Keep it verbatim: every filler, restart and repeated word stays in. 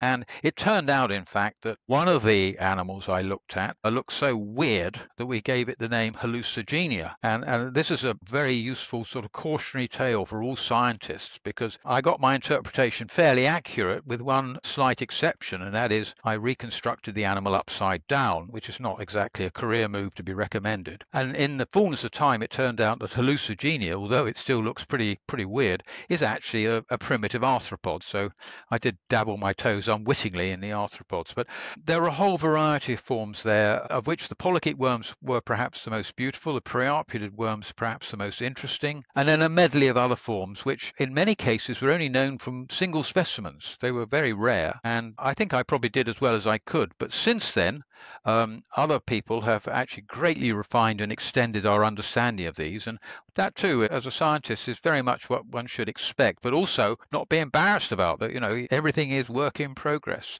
And it turned out, in fact, that one of the animals I looked at looked so weird that we gave it the name Hallucigenia. And, and this is a very useful sort of cautionary tale for all scientists, because I got my interpretation fairly accurate with one slight exception, and that is I reconstructed the animal upside down, which is not exactly a career move to be recommended. And in the fullness of time, it turned out that Hallucigenia, although it still looks pretty, pretty weird, is actually a, a primitive arthropod. So I did dabble my toes unwittingly in the arthropods. But there are a whole variety of forms there, of which the polychaete worms were perhaps the most beautiful, the priapid worms perhaps the most interesting, and then a medley of other forms, which in many cases were only known from single specimens. They were very rare, and I think I probably did as well as I could. But since then, um, other people have actually greatly refined and extended our understanding of these, and that too, as a scientist, is very much what one should expect, but also not be embarrassed about that. You know, everything is work in progress.